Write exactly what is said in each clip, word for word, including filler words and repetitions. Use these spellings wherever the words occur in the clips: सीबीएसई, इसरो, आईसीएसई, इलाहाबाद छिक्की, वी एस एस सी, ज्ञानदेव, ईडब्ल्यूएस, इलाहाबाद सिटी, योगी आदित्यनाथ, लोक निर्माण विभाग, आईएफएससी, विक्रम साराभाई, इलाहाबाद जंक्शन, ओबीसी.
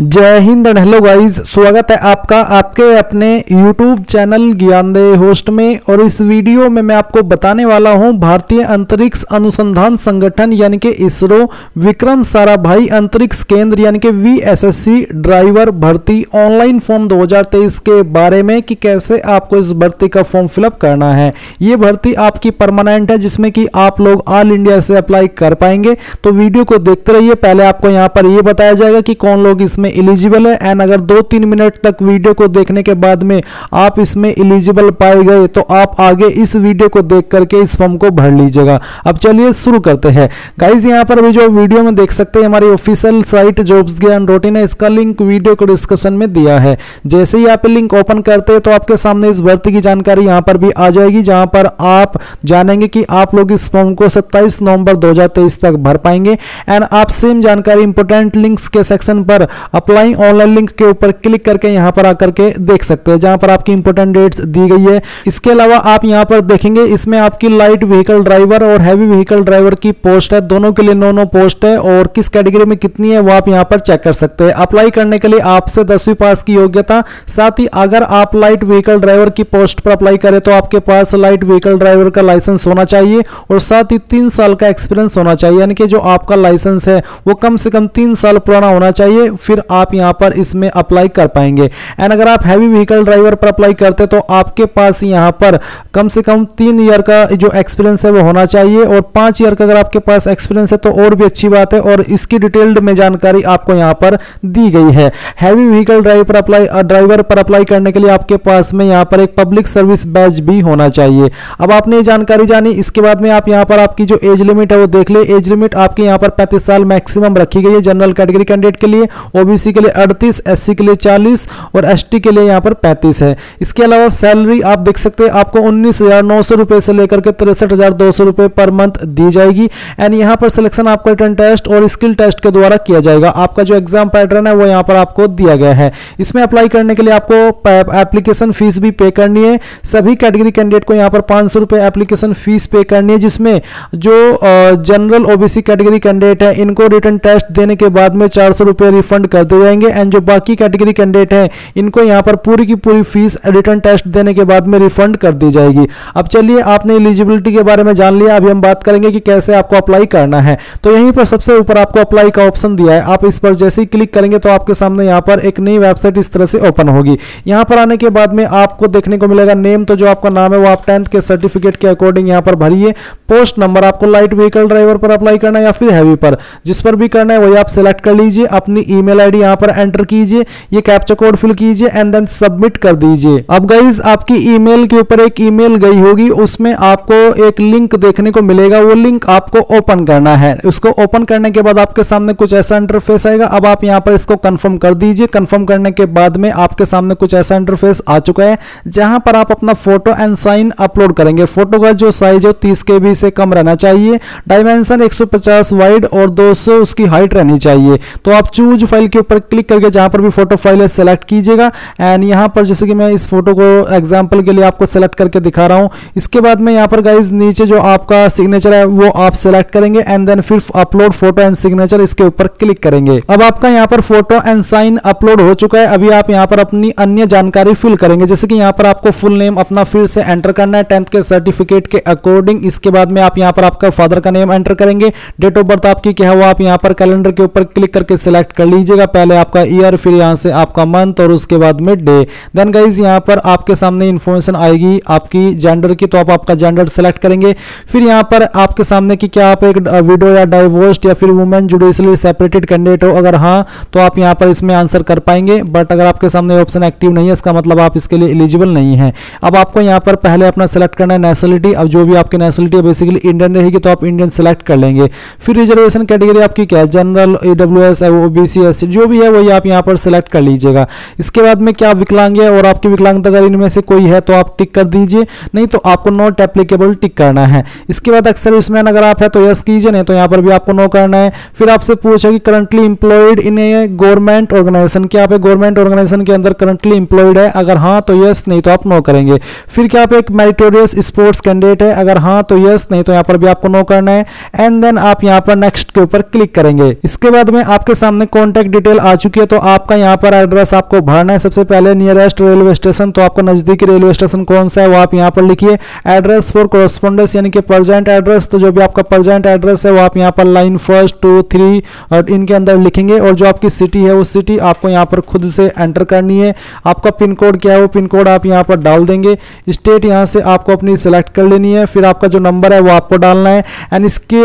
जय Hind and hello guys, स्वागत है आपका आपके अपने यूट्यूब चैनल ज्ञानदेव होस्ट में। और इस वीडियो में मैं आपको बताने वाला हूं भारतीय अंतरिक्ष अनुसंधान संगठन यानी कि इसरो विक्रम साराभाई अंतरिक्ष केंद्र यानी कि वी एस एस सी driver भर्ती ऑनलाइन फॉर्म दो हज़ार तेईस के बारे में कि कैसे आपको इस भर्ती का फॉर्म फिलअप करना है। ये भर्ती आपकी परमानेंट है जिसमें कि आप लोग ऑल इंडिया से अप्लाई कर पाएंगे। तो वीडियो को देखते रहिए। पहले आपको यहाँ पर यह बताया जाएगा कि कौन लोग इसमें इलिजिबल है, एंड अगर दो तीन मिनट तक वीडियो को देखने के बाद में आप इसमें इलिजिबल पाए गए तो आप आगे इस वीडियो को देख करके इस फॉर्म को भर लीजिएगा। अब चलिए शुरू करते हैं गाइज। यहाँ पर भी जो वीडियो में देख सकते हैं हमारी official site jobs Gyan dot in है, इसका लिंक वीडियो को डिस्क्रिप्शन में दिया है। जैसे ही आप लिंक ओपन करते हैं तो आपके सामने इस भर्ती की जानकारी यहाँ पर भी आ जाएगी, जहाँ पर आप जानेंगे कि आप लोग इस फॉर्म को सत्ताईस नवंबर दो हजार तेईस तक भर पाएंगे। एंड आप सेम जानकारी इंपोर्टेंट लिंक्स के सेक्शन पर अप्लाई ऑनलाइन लिंक के ऊपर क्लिक करके यहाँ पर आकर के देख सकते हैं, जहाँ पर आपकी इंपोर्टेंट डेट्स दी गई है। इसके अलावा आप यहाँ पर देखेंगे इसमें आपकी लाइट व्हीकल ड्राइवर और हैवी व्हीकल ड्राइवर की पोस्ट है, दोनों के लिए नो नो पोस्ट है, और किस कैटेगरी में कितनी है वो आप यहाँ पर चेक कर सकते हैं। अप्लाई करने के लिए आपसे दसवीं पास की योग्यता, साथ ही अगर आप लाइट व्हीकल ड्राइवर की पोस्ट पर अप्लाई करें तो आपके पास लाइट व्हीकल ड्राइवर का लाइसेंस होना चाहिए और साथ ही तीन साल का एक्सपीरियंस होना चाहिए, यानी कि जो आपका लाइसेंस है वो कम से कम तीन साल पुराना होना चाहिए, फिर आप यहां पर इसमें अप्लाई कर पाएंगे। एंड अगर आप हैवी व्हीकल ड्राइवर पर अप्लाई करते तो आपके पास यहां पर कम से कम तीन ईयर का जो एक्सपीरियंस है वो होना चाहिए, और पांच ईयर का अगर आपके पास एक्सपीरियंस है तो और भी अच्छी बात है। और इसकी डिटेल्ड में जानकारी आपको यहां पर दी गई है। हैवी व्हीकल ड्राइवर पर अप्लाई ड्राइवर पर अप्लाई करने के लिए आपके पास में यहां पर एक पब्लिक सर्विस बैच भी होना चाहिए। अब आपने जानकारी जानी, इसके बाद में आप यहां पर आपकी जो एज लिमिट है वो देख ले। एज लिमिट आपके यहां पर पैंतीस साल मैक्सिमम रखी गई है जनरल कैटेगरी कैंडिडेट के लिए, ओबीसी के लिए अड़तीस, एससी के लिए चालीस और एसटी के लिए यहाँ पर पैंतीस है। इसके अलावा सैलरी आप देख सकते हैं आपको उन्नीस हजार नौ सौ रुपए से लेकर के तिरसठ हजार दो सौ रुपए पर मंथ दी जाएगी। एंड यहाँ पर सिलेक्शन आपका रिटन टेस्ट और स्किल टेस्ट के द्वारा किया जाएगा। आपका जो एग्जाम पैटर्न है वो यहाँ पर आपको दिया गया है। इसमें अप्लाई करने के लिए आपको एप्लीकेशन फीस भी पे करनी है। सभी कैटेगरी कैंडिडेट को यहाँ पर पांच सौ रुपए एप्लीकेशन फीस पे करनी है, जिसमें जो जनरल ओबीसी कैटेगरी कैंडिडेट है इनको रिटन टेस्ट देने के बाद में चार सौ रुपए रिफंड कर दिए जाएंगे। एंड जो बाकी कैटेगरी कैंडिडेट हैं इनको यहां पर पूरी की पूरी फीस रिटर्न टेस्ट देने के बाद में रिफंड कर दी जाएगी। अब चलिए आपने एलिजिबिलिटी के बारे में जान लिया, अभी हम बात करेंगे कि कैसे आपको अप्लाई करना है। तो यहीं पर सबसे ऊपर आपको अप्लाई का ऑप्शन दिया है, आप इस पर जैसे ही क्लिक करेंगे तो आपके सामने यहाँ पर एक नई वेबसाइट इस तरह से ओपन होगी। यहाँ पर आने के बाद में आपको देखने को मिलेगा नेम, तो जो आपका नाम है वो आप टेंथ के सर्टिफिकेट के अकॉर्डिंग यहाँ पर भरिए। पोस्ट नंबर आपको लाइट व्हीकल ड्राइवर पर अप्लाई करना है या फिर हैवी पर, जिस पर भी करना है वही आप सिलेक्ट कर लीजिए। अपनी ईमेल आईडी यहां पर एंटर कीजिए, ये कैप्चा कोड फिल कीजिए एंड देन सबमिट कर दीजिए। अब गाइस आपकी ईमेल के ऊपर एक ईमेल गई होगी, उसमें आपको एक लिंक देखने को मिलेगा, वो लिंक आपको ओपन करना है। उसको ओपन करने के बाद आपके सामने कुछ ऐसा इंटरफेस आएगा। अब आप यहां पर इसको कंफर्म कर दीजिए। कंफर्म करने के बाद में आपके सामने कुछ ऐसा इंटरफेस आ चुका है जहां पर आप अपना फोटो एंड साइन अपलोड करेंगे। फोटो का जो साइज है तीस केबी से कम रहना चाहिए, डायमेंशन एक सौ पचास वाइड और दो सौ उसकी हाइट रहनी चाहिए। तो आप चूज फाइल के ऊपर क्लिक करके जहां पर भी फोटो फाइल है सेलेक्ट कीजिएगा। एंड यहां पर जैसे कि मैं इस फोटो को एग्जांपल के लिए आपको सेलेक्ट करके दिखा रहा हूं। इसके बाद में यहां पर गाइस नीचे जो आपका सिग्नेचर है वो आप सेलेक्ट करेंगे एंड देन फिर अपलोड फोटो एंड सिग्नेचर इसके ऊपर क्लिक करेंगे। अब आपका यहां पर फोटो एंड साइन अपलोड हो चुका है। अभी आप यहां पर अपनी अन्य जानकारी फिल करेंगे, जैसे कि यहां पर आपको फुल नेम अपना फिर से एंटर करना है टेंथ के सर्टिफिकेट के अकॉर्डिंग। इसके बाद में आप यहां पर आपका फादर का नेम एंटर करेंगे, डेट ऑफ बर्थ आपकी क्या है वो आप यहाँ पर कैलेंडर के ऊपर क्लिक करके सिलेक्ट कर लीजिए। पहले आपका ईयर, फिर यहां से आपका मंथ और उसके बाद में डे। देन गाइस यहां पर आपके सामने इंफॉर्मेशन आएगी आपकी जेंडर की, तो आप आपका जेंडर सेलेक्ट करेंगे। फिर यहां पर आपके सामने कि क्या आप एक विडो या डाइवोर्स्ड या फिर वुमेन जुडिशली सेपरेटेड कैंडिडेट हो, अगर हां तो आप यहां पर इसमें आंसर कर पाएंगे। बट अगर आपके सामने ऑप्शन एक्टिव नहीं है इसका मतलब आप इसके लिए एलिजिबल नहीं है। अब आपको यहां पर पहले अपना सेलेक्ट करना है नेशनलिटी। अब जो भी आपकी नेशनलिटी है बेसिकली इंडियन रहेगी तो आप इंडियन सेलेक्ट कर लेंगे। फिर रिजर्वेशन कैटेगरी आपकी क्या है, जनरल, ईडब्ल्यूएस, ओबीसी, जो भी है वही आप यहां पर सेलेक्ट कर लीजिएगा। इसके बाद में क्या विकलांग है और आपकी विकलांगता अगर इनमें से कोई है तो आप टिक कर दीजिए, नहीं तो आपको नॉट एप्लीकेबल टिक करना है। इसके बाद एक्सर्विसमैन अगर आप है तो यस कीजिए, नहीं तो यहां पर भी आपको नो करना है। फिर आपसे पूछा कि currently employed in a government organisation, क्या आप एक गवर्नमेंट ऑर्गेनाइजेशन के अंदर करंटली इंप्लॉयड है, अगर हाँ तो यस, नहीं तो आप नो करेंगे। फिर क्या आप एक मेरिटोरियस स्पोर्ट्स कैंडिडेट है, अगर हाँ तो यस, नहीं तो यहाँ पर भी आपको नो करना है। एंड देन आप यहाँ पर नेक्स्ट के ऊपर क्लिक करेंगे। इसके बाद में आपके सामने कॉन्टैक्ट डिटेल आ चुकी है। तो आपका यहाँ पर एड्रेस आपको भरना है। सबसे पहले नियरेस्ट रेलवे स्टेशन, तो आपका नजदीकी रेलवे स्टेशन कौन सा है वो आप यहाँ पर लिखिए। एड्रेस फॉर कोरेस्पोंडेंस यानी कि प्रेजेंट एड्रेस, तो जो भी आपका प्रेजेंट एड्रेस है वो आप यहाँ पर लाइन फर्स्ट टू थ्री और इनके अंदर लिखेंगे। और जो आपकी सिटी है वो सिटी आपको यहाँ पर खुद से एंटर करनी है। आपका पिन कोड क्या है वो पिन कोड आप यहाँ पर डाल देंगे। स्टेट यहाँ से आपको अपनी सिलेक्ट कर लेनी है। फिर आपका जो नंबर है वो आपको डालना है। एंड इसके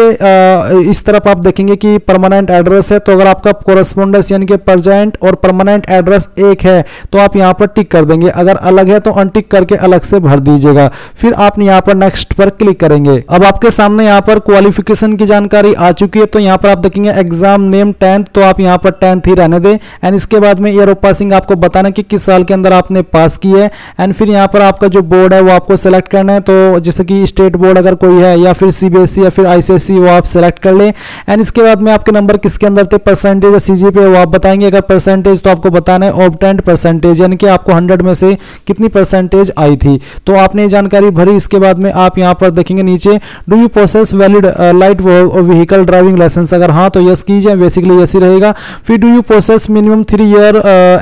इस तरफ आप देखेंगे कि परमानेंट एड्रेस है, तो अगर आपका कोरेस्पोंडेंस यानी कि प्रेजेंट और परमानेंट एड्रेस एक है तो आप यहाँ पर टिक कर देंगे। अगर अलग है तो अनटिक करके अलग से भर दीजिएगा। फिर आप यहाँ पर नेक्स्ट पर क्लिक करेंगे। अब आपके सामने यहाँ पर क्वालिफिकेशन की जानकारी आ चुकी है। तो यहाँ पर आप देखेंगे एग्जाम नेम टेंथ, तो आप यहाँ पर टेंथ ही रहने दें। एंड इसके बाद में ईयर ऑफ पासिंग आपको बताना कि किस साल के अंदर आपने पास की है। एंड फिर यहाँ पर आपका जो बोर्ड है वो आपको सेलेक्ट करना है, तो जैसे कि स्टेट बोर्ड अगर कोई है या फिर सीबीएसई या फिर आईसीएसई वो आप सेलेक्ट कर लें। एंड इसके बाद में आपके नंबर किसके अंदर थे, परसेंटेज या सीजीपीए वो आप बताएंगे। अगर परसेंटेज तो आपको बताना है ऑब्टेंड परसेंटेज, यानी कि आपको हंड्रेड में से कितनी परसेंटेज आई थी। तो आपने जानकारी भरी। इसके बाद में आप यहाँ पर देखेंगे नीचे, do you process valid light vehicle driving licence, अगर हाँ तो यस कीजिए। बेसिकली यस ही रहेगा। फिर do you process minimum three year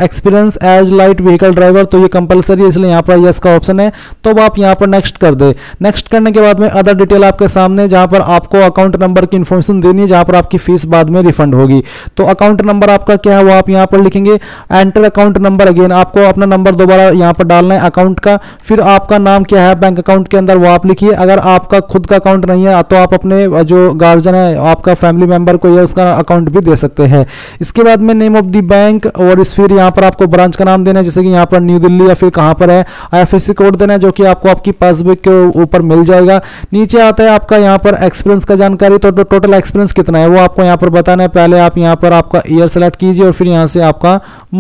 experience as light vehicle driver, तो ये कंपलसरी है इसलिए यहाँ पर यस का ऑप्शन है, तो आप यहाँ पर नेक्स्ट कर दे। नेक्स्ट करने के बाद में अदर डिटेल आपके सामने, जहाँ पर आपको अकाउंट नंबर की इन्फॉर्मेशन देनी है, जहाँ पर आपकी फीस बाद में रिफंड होगी। तो अकाउंट नंबर आपका क्या है वो आप यहाँ पर लिखेंगे। एंटर अकाउंट नंबर, अगेन आपको अपना नंबर दोबारा यहाँ पर डालना है अकाउंट का। फिर आपका नाम क्या है बैंक अकाउंट के अंदर वो आप लिखिए। अगर आपका खुद का अकाउंट नहीं है तो आप अपने जो गार्जियन है आपका फैमिली मेंबर को या उसका अकाउंट भी दे सकते हैं। इसके बाद में नेम ऑफ द बैंक, और इस फिर यहाँ पर आपको ब्रांच का नाम देना है, जैसे कि यहाँ पर न्यू दिल्ली या फिर कहाँ पर है। आईएफएससी कोड देना है जो कि आपको आपकी पासबुक के ऊपर मिल जाएगा। नीचे आता है आपका यहाँ पर एक्सपीरियंस का जानकारी, तो टोटल एक्सपीरियंस कितना है वो आपको यहाँ पर बताना है। पहले आप यहाँ पर आपका ईयर सेलेक्ट कीजिए और फिर यहाँ से आपका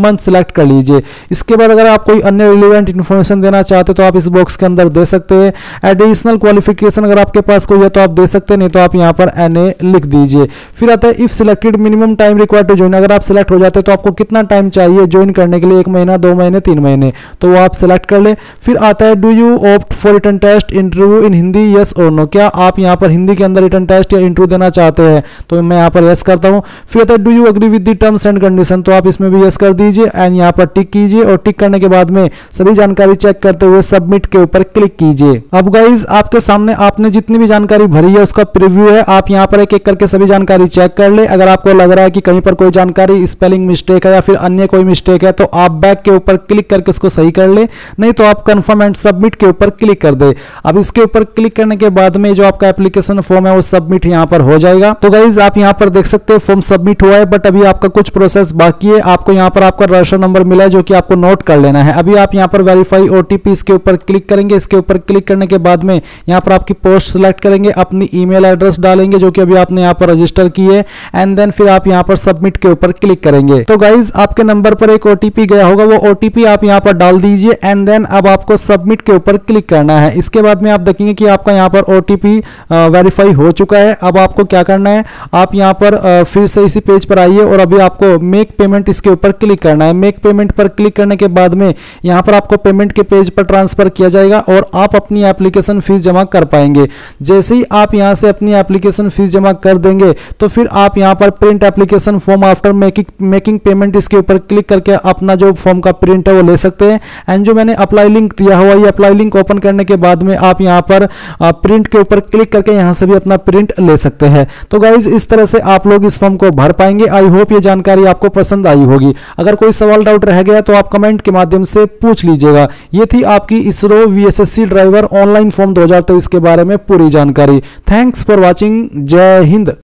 मंथ सेलेक्ट कर लीजिए। इसके बाद अगर आप कोई अन्य रिलेवेंट इन्फॉर्मेशन देना चाहते तो आप इस बॉक्स के अंदर दे सकते हैं। एडिशनल क्वालिफिकेशन अगर आपके पास कोई है तो आप दे सकते हैं, नहीं तो आप यहाँ पर एन ए लिख दीजिए। फिर आता है if selected minimum time required to join, अगर आप सिलेक्ट हो जाते तो आपको कितना टाइम चाहिए ज्वाइन करने के लिए, एक महीना दो महीने तीन महीने, तो वो आप सिलेक्ट कर ले। फिर आता है do you opt for written test interview in Hindi, yes और नो, क्या आप यहाँ पर हिंदी के अंदर रिटन टेस्ट या इंटरव्यू देना चाहते हैं, तो मैं यहाँ पर यस करता हूँ। फिर आता है do you agree with the terms and condition, तो आप इसमें भी यस कर दीजिए एंड यहाँ पर टिक कीजिए। और टिक करने के बाद में सभी जानकारी चेक करते हुए सबमिट के ऊपर क्लिक कीजिए। अब गाइज आपके सामने आपने जितनी भी जानकारी भरी है उसका प्रीव्यू है। आप यहाँ पर एक एक करके सभी जानकारी चेक कर ले। अगर आपको लग रहा है कि कहीं पर कोई जानकारी स्पेलिंग मिस्टेक है या फिर अन्य कोई मिस्टेक है तो आप बैक के ऊपर क्लिक करके उसको सही कर ले, नहीं तो आप कन्फर्म एंड सबमिट के ऊपर क्लिक कर दे। अब इसके ऊपर क्लिक करने के बाद में जो आपका एप्लीकेशन फॉर्म है वो सबमिट यहाँ पर हो जाएगा। तो गाइज आप यहाँ पर देख सकते हैं फॉर्म सबमिट हुआ है, बट अभी आपका कुछ प्रोसेस बाकी है। आपको यहाँ पर आपका रजिस्टर नंबर मिला है जो कि आपको नोट कर लेना है। अभी आप यहाँ पर वेरीफाई ओटीपी इसके ऊपर क्लिक करेंगे। इसके ऊपर क्लिक करने के बाद में यहाँ पर आपकी पोस्ट सिलेक्ट करेंगे, अपनी ईमेल एड्रेस डालेंगे जो कि अभी आपने यहाँ पर रजिस्टर की है, एंड देन फिर आप यहाँ पर सबमिट के ऊपर क्लिक करेंगे। तो गाइज आपके नंबर पर एक ओटीपी गया होगा, वो ओटीपी आप यहाँ पर डाल दीजिए एंड देन अब आपको सबमिट के ऊपर क्लिक करना है। इसके बाद में आप देखेंगे कि आपका यहाँ पर ओटीपी वेरीफाई हो चुका है। अब आपको क्या करना है, आप यहाँ पर आ, फिर से इसी पेज पर आइए और अभी आपको मेक पेमेंट इसके ऊपर क्लिक करना है। मेक पेमेंट पर क्लिक करने के बाद में यहाँ पर आपको पेमेंट के पेज पर ट्रांसफर किया जाएगा और आप अपनी एप्लीकेशन फीस जमा कर पाएंगे। जैसे ही आप यहाँ से अपनी एप्लीकेशन फीस जमा कर देंगे तो फिर आप यहाँ पर print application form after making making payment इसके ऊपर क्लिक करके अपना जो फॉर्म का प्रिंट है वो ले सकते हैं। एंड जो मैंने अप्लाई लिंक दिया हुआ, ये अप्लाई लिंक ओपन करने के बाद में आप यहाँ पर प्रिंट के ऊपर क्लिक करके यहाँ से भी अपना प्रिंट ले सकते हैं। तो गाइज इस तरह से आप लोग इस फॉर्म को भर पाएंगे। आई होप ये जानकारी आपको पसंद आई होगी। अगर कोई सवाल डाउट रह गया तो आप कमेंट के माध्यम से पूछ लीजिएगा। ये थी आपकी इसरो VSSC driver online form दो हजार तेईस के बारे में पूरी जानकारी। Thanks for watching. जय हिंद।